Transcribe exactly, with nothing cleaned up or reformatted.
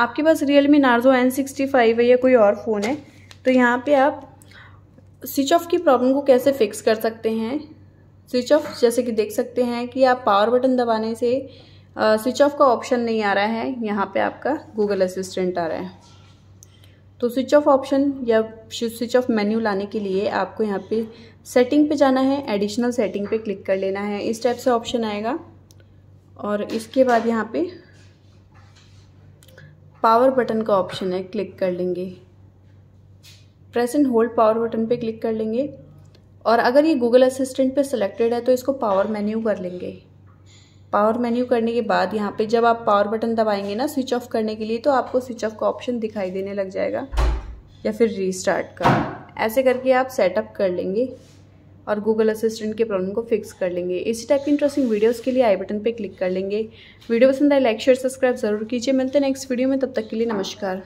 आपके पास Realme Narzo N sixty five है या कोई और फ़ोन है, तो यहाँ पे आप स्विच ऑफ की प्रॉब्लम को कैसे फिक्स कर सकते हैं। स्विच ऑफ जैसे कि देख सकते हैं कि आप पावर बटन दबाने से स्विच ऑफ का ऑप्शन नहीं आ रहा है, यहाँ पे आपका गूगल असिस्टेंट आ रहा है। तो स्विच ऑफ ऑप्शन या स्विच ऑफ मेन्यू लाने के लिए आपको यहाँ पे सेटिंग पे जाना है, एडिशनल सेटिंग पे क्लिक कर लेना है। इस टाइप से ऑप्शन आएगा और इसके बाद यहाँ पे पावर बटन का ऑप्शन है, क्लिक कर लेंगे। Press and hold power button पे क्लिक कर लेंगे और अगर ये गूगल असिस्टेंट पे सिलेक्टेड है तो इसको पावर मेन्यू कर लेंगे। पावर मेन्यू करने के बाद यहाँ पे जब आप पावर बटन दबाएंगे ना स्विच ऑफ करने के लिए, तो आपको स्विच ऑफ का ऑप्शन दिखाई देने लग जाएगा या फिर रीस्टार्ट का। ऐसे करके आप सेटअप कर लेंगे और गूगल असिस्टेंट के प्रॉब्लम को फिक्स कर लेंगे। इसी टाइप की इंटरेस्टिंग वीडियोस के लिए आई बटन पे क्लिक कर लेंगे। वीडियो पसंद आए लाइक शेयर सब्सक्राइब जरूर कीजिए। मिलते हैं नेक्स्ट वीडियो में, तब तक के लिए नमस्कार।